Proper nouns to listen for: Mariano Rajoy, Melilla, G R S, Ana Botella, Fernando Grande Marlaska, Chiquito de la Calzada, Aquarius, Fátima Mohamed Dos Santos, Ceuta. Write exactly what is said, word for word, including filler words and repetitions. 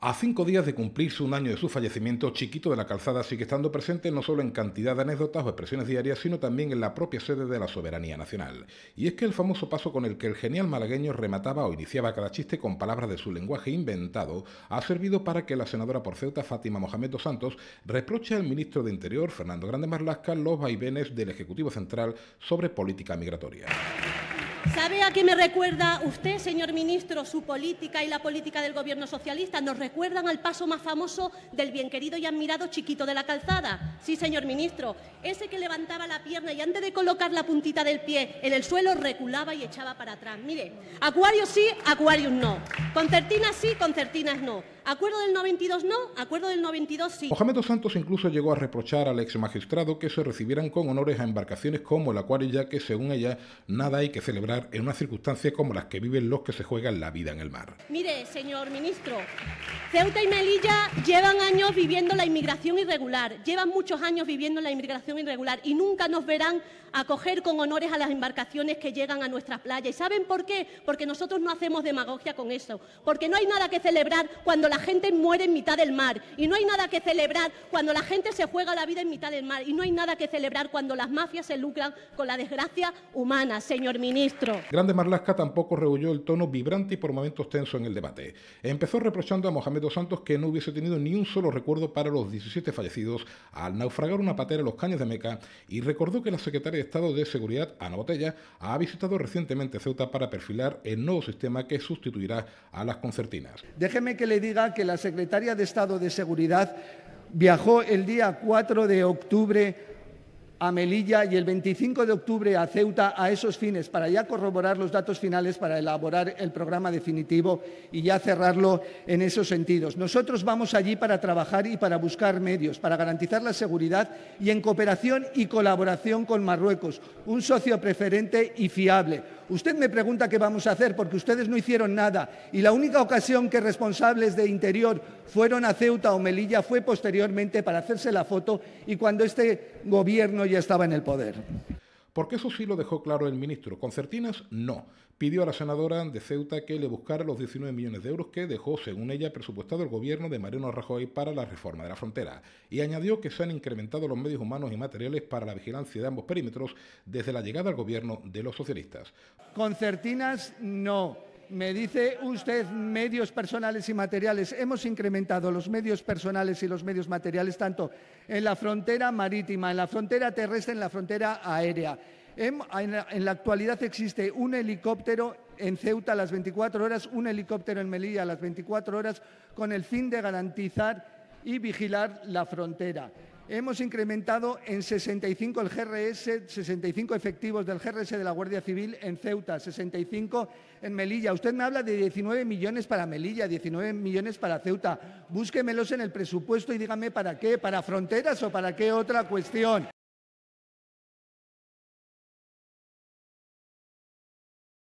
A cinco días de cumplirse un año de su fallecimiento, Chiquito de la Calzada sigue estando presente no solo en cantidad de anécdotas o expresiones diarias, sino también en la propia sede de la soberanía nacional. Y es que el famoso paso con el que el genial malagueño remataba o iniciaba cada chiste con palabras de su lenguaje inventado ha servido para que la senadora por Ceuta, Fátima Mohamed Dos Santos, reproche al ministro de Interior, Fernando Grande Marlaska, los vaivenes del Ejecutivo Central sobre política migratoria. ¿Sabe a qué me recuerda usted, señor ministro? Su política y la política del gobierno socialista nos recuerdan al paso más famoso del bien querido y admirado Chiquito de la Calzada. Sí, señor ministro, ese que levantaba la pierna y antes de colocar la puntita del pie en el suelo reculaba y echaba para atrás. Mire, Aquarius sí, Aquarius no. Concertinas sí, concertinas no. Acuerdo del noventa y dos no, acuerdo del noventa y dos sí. Mohamed Dos Santos incluso llegó a reprochar al ex magistrado que se recibieran con honores a embarcaciones como el Aquarius, ya que según ella nada hay que celebrar en unas circunstancias como las que viven los que se juegan la vida en el mar. Mire, señor ministro, Ceuta y Melilla llevan años viviendo la inmigración irregular, llevan muchos años viviendo la inmigración irregular y nunca nos verán acoger con honores a las embarcaciones que llegan a nuestras playas. ¿Y saben por qué? Porque nosotros no hacemos demagogia con eso, porque no hay nada que celebrar cuando la La gente muere en mitad del mar y no hay nada que celebrar cuando la gente se juega la vida en mitad del mar y no hay nada que celebrar cuando las mafias se lucran con la desgracia humana, señor ministro. Grande Marlaska tampoco rehuyó el tono vibrante y por momentos tenso en el debate. Empezó reprochando a Mohamed Dos Santos que no hubiese tenido ni un solo recuerdo para los diecisiete fallecidos al naufragar una patera en los Caños de Meca y recordó que la secretaria de Estado de Seguridad, Ana Botella, ha visitado recientemente Ceuta para perfilar el nuevo sistema que sustituirá a las concertinas. Déjeme que le diga que la secretaria de Estado de Seguridad viajó el día cuatro de octubre a Melilla y el veinticinco de octubre a Ceuta a esos fines, para ya corroborar los datos finales, para elaborar el programa definitivo y ya cerrarlo en esos sentidos. Nosotros vamos allí para trabajar y para buscar medios, para garantizar la seguridad y en cooperación y colaboración con Marruecos, un socio preferente y fiable. Usted me pregunta qué vamos a hacer, porque ustedes no hicieron nada y la única ocasión que responsables de Interior fueron a Ceuta o Melilla fue posteriormente para hacerse la foto y cuando este gobierno ya estaba en el poder. Porque eso sí lo dejó claro el ministro. Concertinas, no. Pidió a la senadora de Ceuta que le buscara los diecinueve millones de euros que dejó, según ella, presupuestado el gobierno de Mariano Rajoy para la reforma de la frontera. Y añadió que se han incrementado los medios humanos y materiales para la vigilancia de ambos perímetros desde la llegada al gobierno de los socialistas. Concertinas, no. Me dice usted medios personales y materiales. Hemos incrementado los medios personales y los medios materiales tanto en la frontera marítima, en la frontera terrestre, en la frontera aérea. En, en, la, en la actualidad existe un helicóptero en Ceuta a las veinticuatro horas, un helicóptero en Melilla a las veinticuatro horas, con el fin de garantizar y vigilar la frontera. Hemos incrementado en sesenta y cinco el G R S, sesenta y cinco efectivos del G R S de la Guardia Civil en Ceuta, sesenta y cinco en Melilla. Usted me habla de diecinueve millones para Melilla, diecinueve millones para Ceuta. Búsquemelos en el presupuesto y dígame para qué, para fronteras o para qué otra cuestión.